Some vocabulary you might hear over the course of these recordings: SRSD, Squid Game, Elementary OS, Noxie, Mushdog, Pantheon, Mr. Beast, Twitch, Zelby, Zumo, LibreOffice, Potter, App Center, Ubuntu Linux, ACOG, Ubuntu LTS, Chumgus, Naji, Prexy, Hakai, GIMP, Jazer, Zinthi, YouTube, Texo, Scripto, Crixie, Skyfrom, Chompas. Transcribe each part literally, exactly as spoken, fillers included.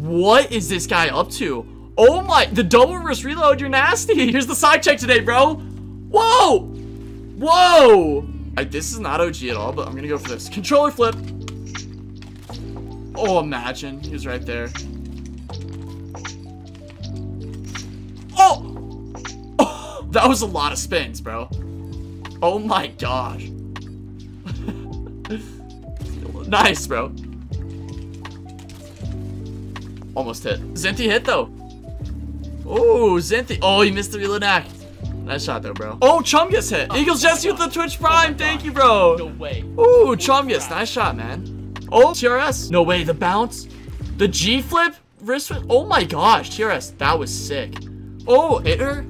What is this guy up to? Oh my, the double reverse reload, you're nasty. Here's the side check today, bro. Whoa, whoa. I, this is not O G at all, but I'm gonna go for this. Controller flip. Oh, imagine, he was right there. Oh! Oh, that was a lot of spins, bro. Oh my gosh. Nice, bro. Almost hit. Zinthi hit though. Oh, Zinthi. Oh, he missed the reload knack. Nice shot though, bro. Oh, Chumgus hit. Oh, Eagles Jesse with the Twitch Prime. Oh, thank you, bro. No way. Oh, Chumgus. Nice shot, man. Oh, T R S. No way. The bounce. The G flip. Wrist flip. Oh my gosh, T R S. That was sick. Oh, hit her.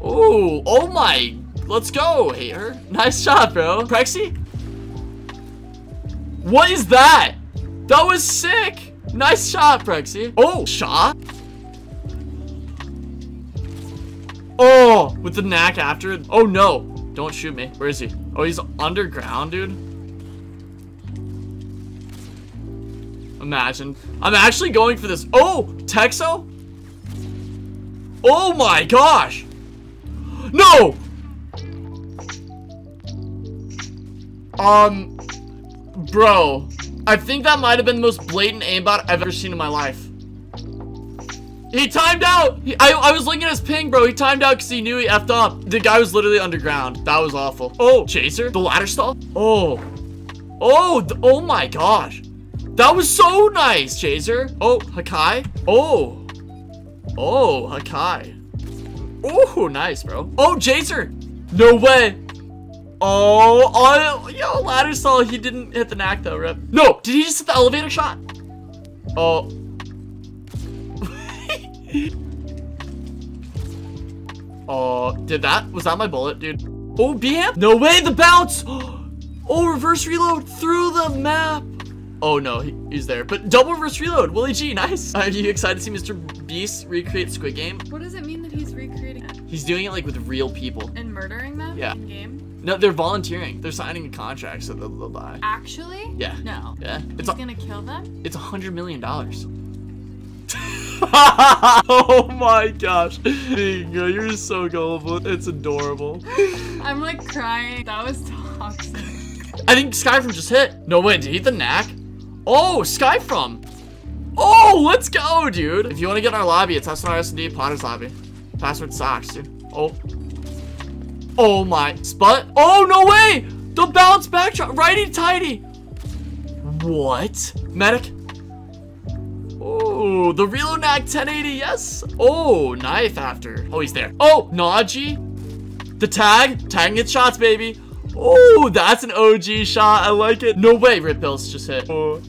Oh, oh my. Let's go, hit her. Nice shot, bro. Prexy. What is that? That was sick. Nice shot, Prexy. Oh, shot. Oh, with the knack after it. Oh, no. Don't shoot me. Where is he? Oh, he's underground, dude. Imagine. I'm actually going for this. Oh, Texo. Oh, my gosh. No. Um, bro. I think that might have been the most blatant aimbot I've ever seen in my life. He timed out! He, I, I was looking at his ping, bro. He timed out because he knew he effed up. The guy was literally underground. That was awful. Oh, chaser. The ladder stall. Oh. Oh, the, oh my gosh. That was so nice, chaser. Oh, Hakai. Oh. Oh, Hakai. Oh, nice, bro. Oh, chaser. No way. Oh, oh, yo, ladder stall. He didn't hit the knack though, rip. No, did he just hit the elevator shot? Oh. Oh, did that? Was that my bullet, dude? Oh, B M? No way, the bounce. Oh, reverse reload through the map. Oh, no, he, he's there. But double reverse reload, Willie G, nice. Are you excited to see Mister Beast recreate Squid Game? What does it mean that he's recreating it? He's doing it like with real people. And murdering them? Yeah. In game? No, they're volunteering. They're signing a contract, so they'll, they'll die. Actually? Yeah. No. Yeah. It's gonna kill them? It's a hundred million dollars. Oh my gosh. Dingo, you're so gullible. It's adorable. I'm like crying. That was toxic. I think Skyfrom just hit. No way, did he hit the knack? Oh, Skyfrom. Oh, let's go, dude. If you want to get in our lobby, it's S R S D Potter's lobby. Password socks, dude. Oh. Oh my, Sput. Oh, no way. The bounce back shot, righty tighty. What? Medic. Oh, the reload knack ten eighty, yes. Oh, knife after. Oh, he's there. Oh, Naji. The tag, tagging its shots, baby. Oh, that's an O G shot, I like it. No way, Rip Bills just hit. Oh,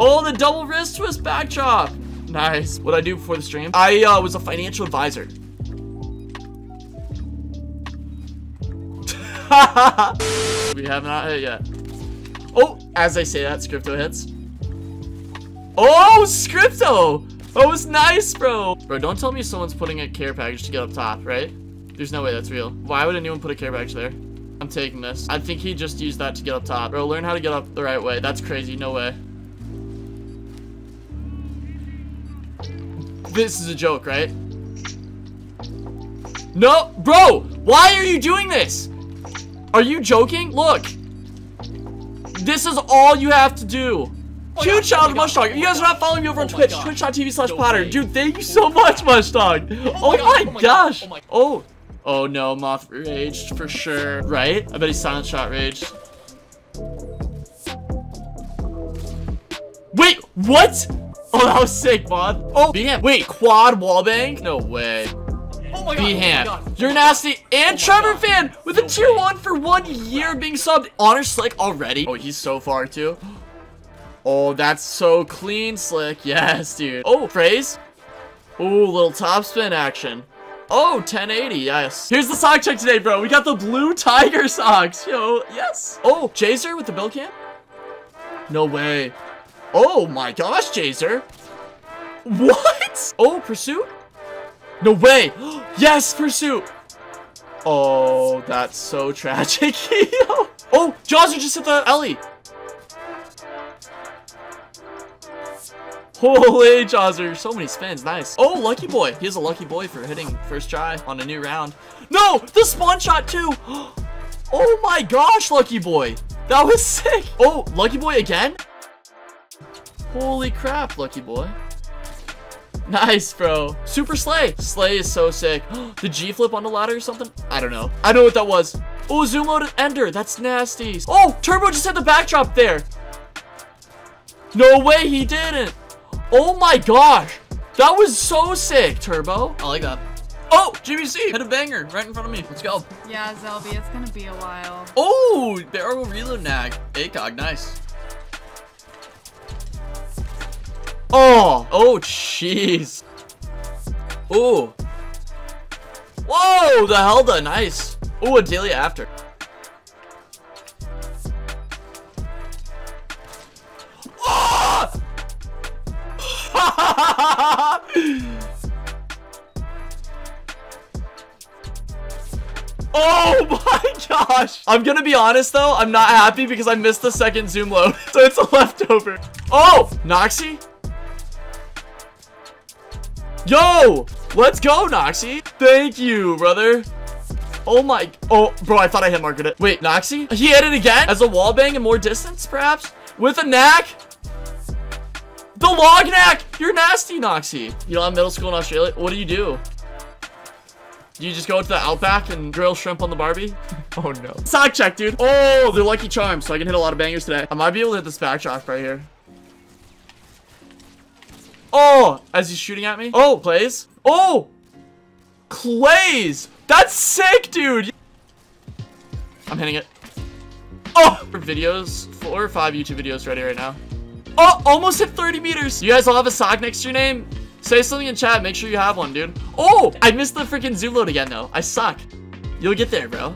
oh the double wrist twist back chop. Nice. What'd I do before the stream? I uh, was a financial advisor. We have not hit yet. Oh, as I say that, Scripto hits. Oh, Scripto! That was nice, bro. Bro, don't tell me someone's putting a care package to get up top, right? There's no way that's real. Why would anyone put a care package there? I'm taking this. I think he just used that to get up top. Bro, learn how to get up the right way. That's crazy. No way. This is a joke, right? No, bro! Why are you doing this? Are you joking? Look. This is all you have to do. Oh Huge shout out to Mushdog. If you guys are not following me over on oh Twitch, twitch dot T V slash Potter. Dude, thank you so much, Mushdog. Oh, oh my gosh. Oh, oh. Oh no, Moth raged for sure. Right? I bet he silent shot raged. Wait, what? Oh, that was sick, Moth. Oh, B-ham. Wait, quad wallbang? No way. Oh my B-ham. God, oh my God. You're nasty. And oh Trevor God. Fan with a tier one for one year being subbed. Honor Slick already. Oh, he's so far too. Oh, that's so clean, Slick. Yes, dude. Oh, Phrase. Oh, little topspin action. Oh, ten eighty, yes. Here's the sock check today, bro. We got the blue tiger socks. Yo, yes. Oh, Jazer with the bill cam? No way. Oh my gosh, Jazer. What? Oh, Pursuit? No way. Yes, Pursuit. Oh, that's so tragic. Oh, Jazer just hit the Ellie. Holy Chaucer, so many spins, nice. Oh, lucky boy. He is a lucky boy for hitting first try on a new round. No, the spawn shot too. Oh my gosh, lucky boy. That was sick. Oh, lucky boy again? Holy crap, lucky boy. Nice, bro. Super Slay. Slay is so sick. The G flip on the ladder or something? I don't know. I know what that was. Oh, Zumo to Ender. That's nasty. Oh, Turbo just had the backdrop there. No way he didn't. Oh my gosh. That was so sick, Turbo. I like that. Oh, G B C hit a banger right in front of me. Let's go. Yeah, Zelby, it's going to be a while. Oh, barrel reload nag. ACOG, nice. Oh, oh, jeez. Oh. Whoa, the Helda, nice. Oh, a daily after. Oh! Oh my gosh. I'm gonna be honest though, I'm not happy because I missed the second zoom load. So it's a leftover. Oh, Noxie. Yo, let's go, Noxie. Thank you, brother. Oh my, oh, bro, I thought I had marketed it. Wait, Noxie? He hit it again? As a wall bang and more distance, perhaps? With a knack? The log knack! You're nasty, Noxie. You don't have middle school in Australia? What do you do? Do you just go to the Outback and grill shrimp on the Barbie? Oh, no. Sock check, dude. Oh, they're lucky charms, so I can hit a lot of bangers today. I might be able to hit this backdrop right here. Oh, as he's shooting at me. Oh, Clays. Oh, Clays. That's sick, dude. I'm hitting it. Oh, for videos, four or five YouTube videos ready right now. Oh, almost hit thirty meters. You guys all have a sock next to your name? Say something in chat. Make sure you have one, dude. Oh, I missed the freaking zoom load again, though. I suck. You'll get there, bro.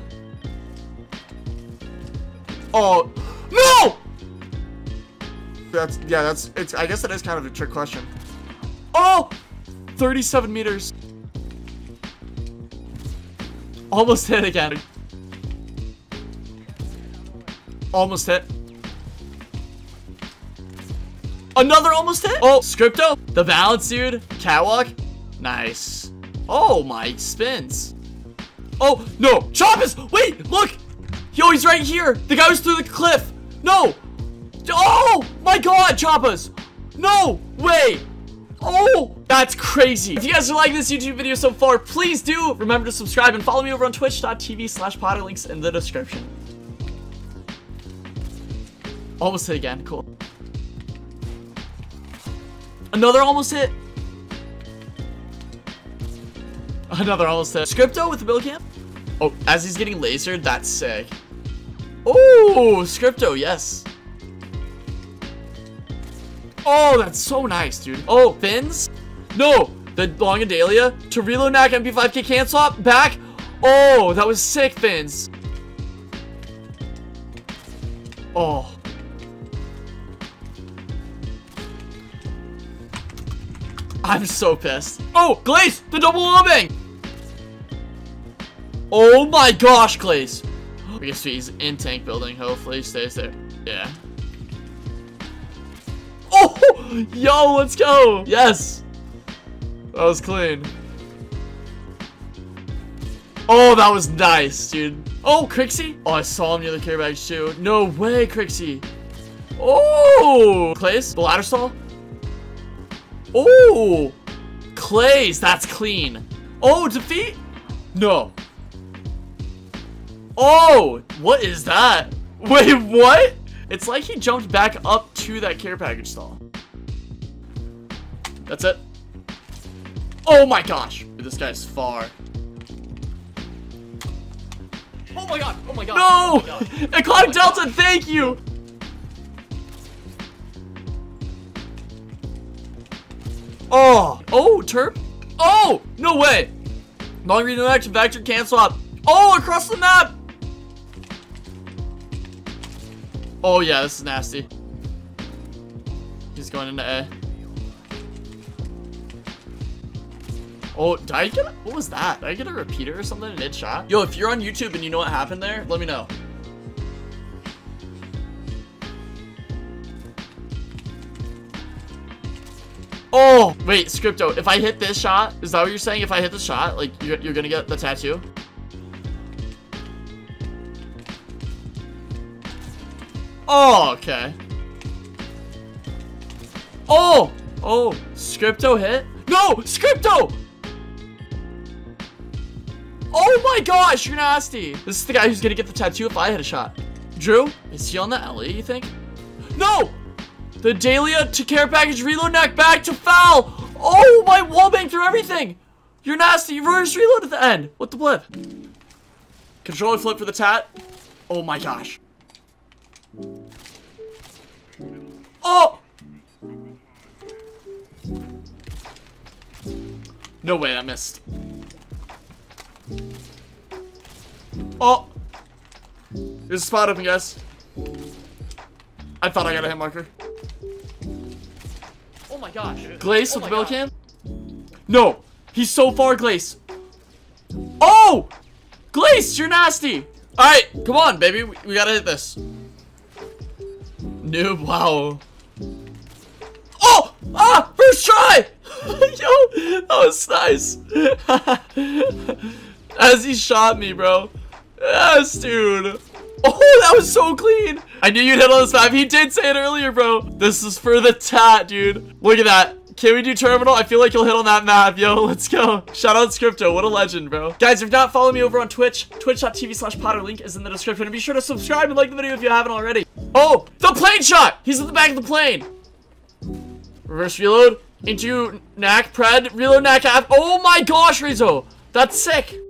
Oh, no. That's, yeah, that's, it's, I guess that is kind of a trick question. Oh, thirty-seven meters. Almost hit again. Almost hit. Another almost hit. Oh, Scripto. The balance, dude. Catwalk. Nice. Oh, my spins. Oh, no. Chompas. Wait, look. Yo, he's right here. The guy was through the cliff. No. Oh my god, Chompas! No way! Oh, that's crazy. If you guys are liking this YouTube video so far, please do remember to subscribe and follow me over on twitch dot t v slash potter, links in the description. Almost hit again, cool. Another almost hit. Another almost hit. Scripto with the bill camp. Oh, as he's getting lasered, that's sick. Oh, Scripto, yes. Oh, that's so nice, dude. Oh, fins? No, the long Adalia. Torilo Knack M P five K cancel up. Back. Oh, that was sick, fins. Oh. I'm so pissed. Oh, Glaze, the double wall bang. Oh my gosh, Glaze. I guess he's in tank building. Hopefully he stays there. Yeah. Oh, yo, let's go. Yes. That was clean. Oh, that was nice, dude. Oh, Crixie. Oh, I saw him near the care bags too. No way, Crixie. Oh, Clays, the ladder stall. Oh, Clays, that's clean. Oh, defeat. No. Oh, what is that? Wait, what? It's like he jumped back up to that care package stall. That's it. Oh my gosh. This guy's far. Oh my god. Oh my god. No! Oh my god. Econic Delta, god. Thank you! Oh! Oh, Terp! Oh! No way! Long read no action, vector, cancel up. Oh, across the map! Oh yeah, this is nasty. He's going into A. Oh, did I get a, what was that? Did I get a repeater or something in mid-shot? Yo, if you're on YouTube and you know what happened there, let me know. Oh, wait, Scripto, if I hit this shot, is that what you're saying? If I hit the shot, like, you're, you're gonna get the tattoo? Oh, okay. Oh! Oh, Scripto hit? No! Scripto! Oh my gosh, you're nasty! This is the guy who's gonna get the tattoo if I hit a shot. Drew? Is he on the L E, you think? No! The Dahlia to care package reload neck back to foul! Oh, my wall bang through everything! You're nasty, you reverse reload at the end. What the blip? Controller flip for the tat. Oh my gosh. Oh! No way, I missed. Oh! There's a spot open, guys. I thought I got a hit marker. Oh my gosh. Glace with the bill cam? No! He's so far, Glace. Oh! Glace, you're nasty! Alright, come on, baby. We, we gotta hit this. Noob, wow. Oh! Ah! First try! Yo, that was nice. As he shot me, bro. Yes, dude. Oh, that was so clean. I knew you'd hit on this map. He did say it earlier, bro. This is for the tat, dude. Look at that. Can we do terminal? I feel like you'll hit on that map, yo. Let's go. Shout out Scripto. What a legend, bro. Guys, if not, follow me over on Twitch. Twitch dot T V slash Potter. Link is in the description. And be sure to subscribe and like the video if you haven't already. Oh, the plane shot. He's at the back of the plane. Reverse reload. Into Knack, Pred, reload Knack app. Oh my gosh, Rizzo. That's sick.